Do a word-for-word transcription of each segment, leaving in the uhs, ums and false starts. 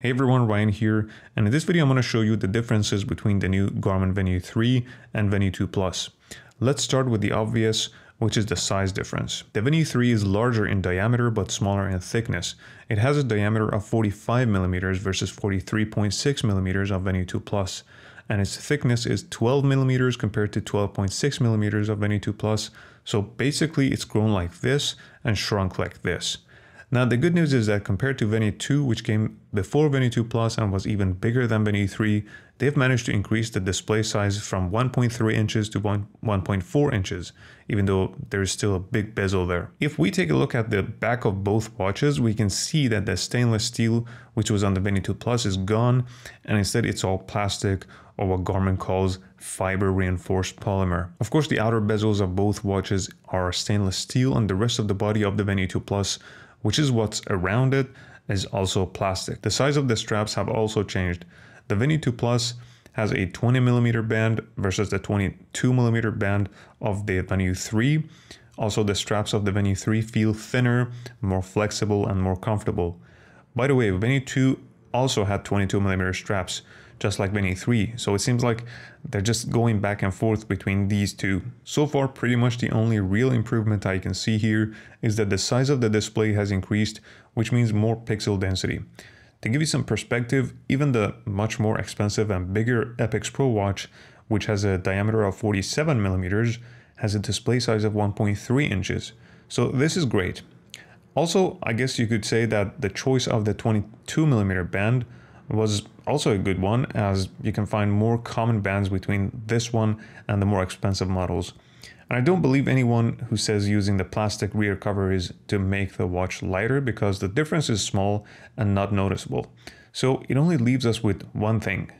Hey everyone, Ryan here, and in this video I'm going to show you the differences between the new Garmin Venu three and Venu two Plus. Let's start with the obvious, which is the size difference. The Venu three is larger in diameter but smaller in thickness. It has a diameter of forty-five millimeters versus forty-three point six millimeters of Venu two Plus, and its thickness is twelve millimeters compared to twelve point six millimeters of Venu two Plus, so basically it's grown like this and shrunk like this. Now the good news is that compared to Venu two, which came before Venu two Plus and was even bigger than Venu three, they've managed to increase the display size from one point three inches to one point four inches, even though there is still a big bezel there. If we take a look at the back of both watches, we can see that the stainless steel, which was on the Venu two Plus, is gone, and instead it's all plastic, or what Garmin calls fiber reinforced polymer. Of course, the outer bezels of both watches are stainless steel, and the rest of the body of the Venu two Plus, which is what's around it, is also plastic. The size of the straps have also changed. The Venu two Plus has a twenty millimeter band versus the twenty-two millimeter band of the Venu three. Also, the straps of the Venu three feel thinner, more flexible, and more comfortable. By the way, Venu two also had twenty-two millimeter straps, just like Venu three, so it seems like they're just going back and forth between these two. So far, pretty much the only real improvement I can see here is that the size of the display has increased, which means more pixel density. To give you some perspective, even the much more expensive and bigger Epix Pro watch, which has a diameter of forty-seven millimeters, has a display size of one point three inches, so this is great. Also, I guess you could say that the choice of the twenty-two millimeter band was also a good one, as you can find more common bands between this one and the more expensive models. And I don't believe anyone who says using the plastic rear cover is to make the watch lighter, because the difference is small and not noticeable. So it only leaves us with one thing: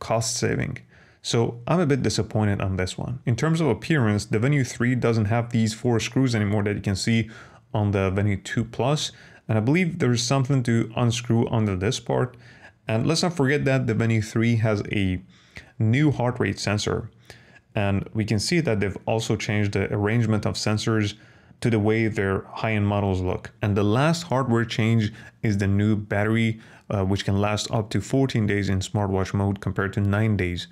cost saving. So I'm a bit disappointed on this one. In terms of appearance, the Venu three doesn't have these four screws anymore that you can see on the Venu two Plus, and I believe there's something to unscrew under this part. And let's not forget that the Venu three has a new heart rate sensor, and we can see that they've also changed the arrangement of sensors to the way their high-end models look. And the last hardware change is the new battery, uh, which can last up to fourteen days in smartwatch mode compared to nine days.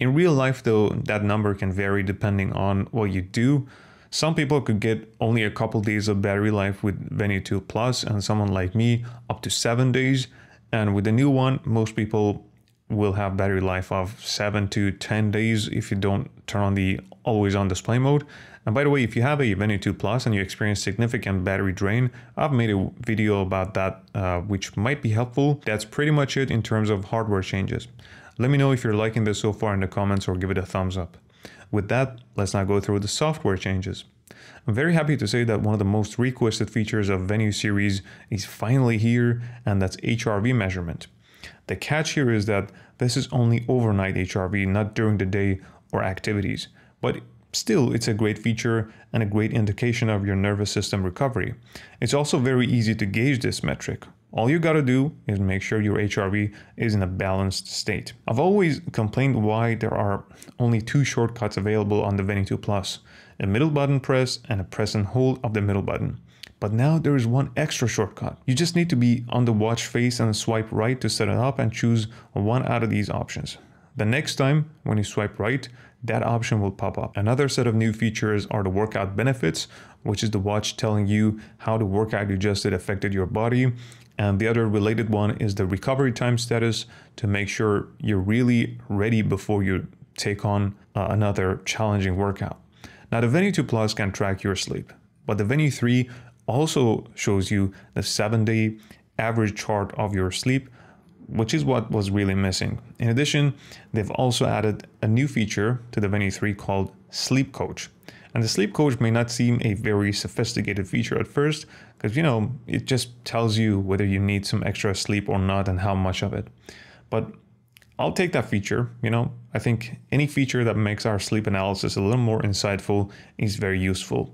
In real life, though, that number can vary depending on what you do. Some people could get only a couple days of battery life with Venu two Plus, and someone like me up to seven days. And with the new one, most people will have battery life of seven to ten days if you don't turn on the always on display mode. And by the way, if you have a Venu two Plus and you experience significant battery drain, I've made a video about that, uh, which might be helpful. That's pretty much it in terms of hardware changes. Let me know if you're liking this so far in the comments, or give it a thumbs up. With that, let's now go through the software changes. I'm very happy to say that one of the most requested features of Venu series is finally here, and that's H R V measurement. The catch here is that this is only overnight H R V, not during the day or activities, but still it's a great feature and a great indication of your nervous system recovery. It's also very easy to gauge this metric. All you gotta do is make sure your H R V is in a balanced state. I've always complained why there are only two shortcuts available on the Venu two Plus, a middle button press and a press and hold of the middle button. But now there is one extra shortcut. You just need to be on the watch face and swipe right to set it up and choose one out of these options. The next time when you swipe right, that option will pop up. Another set of new features are the workout benefits, which is the watch telling you how the workout you just did affected your body. And the other related one is the recovery time status, to make sure you're really ready before you take on uh, another challenging workout. Now the Venu two Plus can track your sleep, but the Venu three also shows you the seven day average chart of your sleep, which is what was really missing. In addition, they've also added a new feature to the Venu three called Sleep Coach. And the Sleep Coach may not seem a very sophisticated feature at first, because, you know, it just tells you whether you need some extra sleep or not and how much of it. But I'll take that feature, you know. I think any feature that makes our sleep analysis a little more insightful is very useful.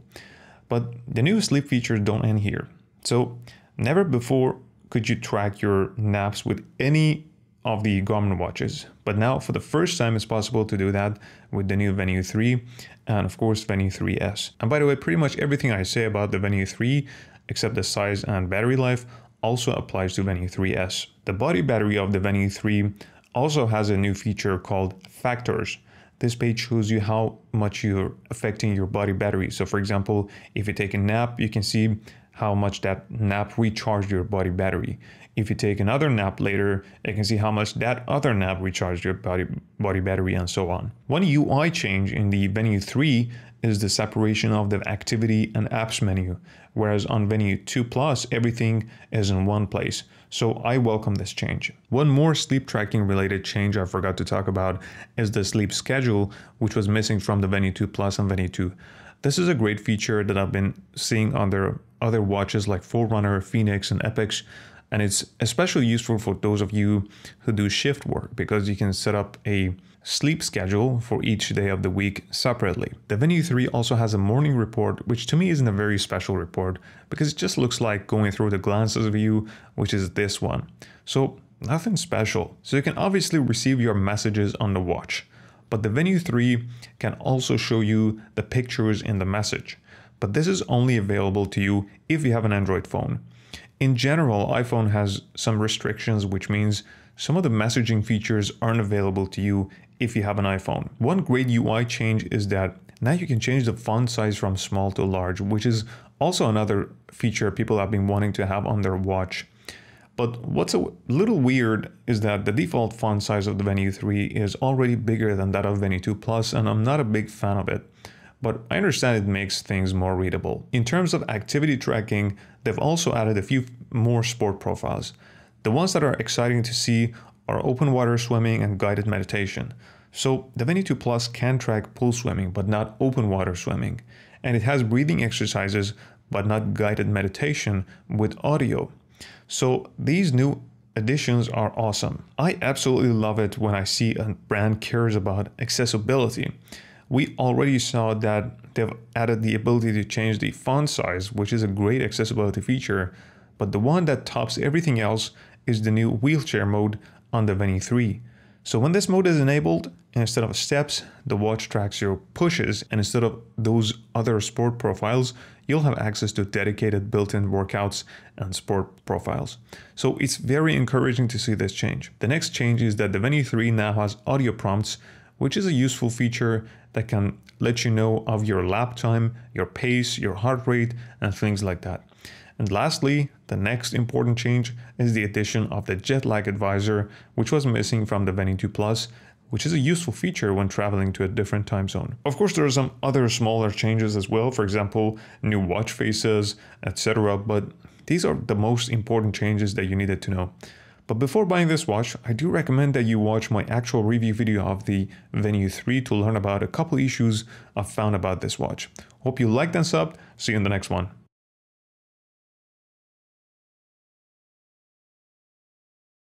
But the new sleep features don't end here. So never before could you track your naps with any of the Garmin watches, but now for the first time it's possible to do that with the new Venu three and of course Venu three S. And by the way, pretty much everything I say about the Venu three, except the size and battery life, also applies to Venu three S. The body battery of the Venu three also has a new feature called factors. This page shows you how much you're affecting your body battery. So for example, if you take a nap, you can see how much that nap recharged your body battery. If you take another nap later, you can see how much that other nap recharged your body, body battery and so on. One U I change in the Venu three is the separation of the activity and apps menu, whereas on Venu two Plus, everything is in one place. So I welcome this change. One more sleep tracking related change I forgot to talk about is the sleep schedule, which was missing from the Venu two Plus and Venu two. This is a great feature that I've been seeing on their other watches like Forerunner, Fēnix, and Epix, and it's especially useful for those of you who do shift work because you can set up a sleep schedule for each day of the week separately. The Venu three also has a morning report, which to me isn't a very special report because it just looks like going through the glances view, which is this one. So nothing special. So you can obviously receive your messages on the watch, but the Venu three can also show you the pictures in the message. But this is only available to you if you have an Android phone. In general, iPhone has some restrictions, which means some of the messaging features aren't available to you if you have an iPhone. One great U I change is that now you can change the font size from small to large, which is also another feature people have been wanting to have on their watch. But what's a little weird is that the default font size of the Venu three is already bigger than that of Venu two Plus, and I'm not a big fan of it. But I understand it makes things more readable. In terms of activity tracking, they've also added a few more sport profiles. The ones that are exciting to see are open water swimming and guided meditation. So the Venu two Plus can track pool swimming, but not open water swimming. And it has breathing exercises, but not guided meditation with audio. So these new additions are awesome. I absolutely love it when I see a brand cares about accessibility. We already saw that they've added the ability to change the font size, which is a great accessibility feature, but the one that tops everything else is the new wheelchair mode on the Venu three. So when this mode is enabled, instead of steps, the watch tracks your pushes, and instead of those other sport profiles, you'll have access to dedicated built-in workouts and sport profiles. So it's very encouraging to see this change. The next change is that the Venu three now has audio prompts, which is a useful feature that can let you know of your lap time, your pace, your heart rate, and things like that. And lastly, the next important change is the addition of the jet lag advisor, which was missing from the Venu two Plus, which is a useful feature when traveling to a different time zone. Of course, there are some other smaller changes as well, for example, new watch faces, et cetera. But these are the most important changes that you needed to know. But before buying this watch, I do recommend that you watch my actual review video of the Venu three to learn about a couple issues I've found about this watch. Hope you liked and subbed. See you in the next one.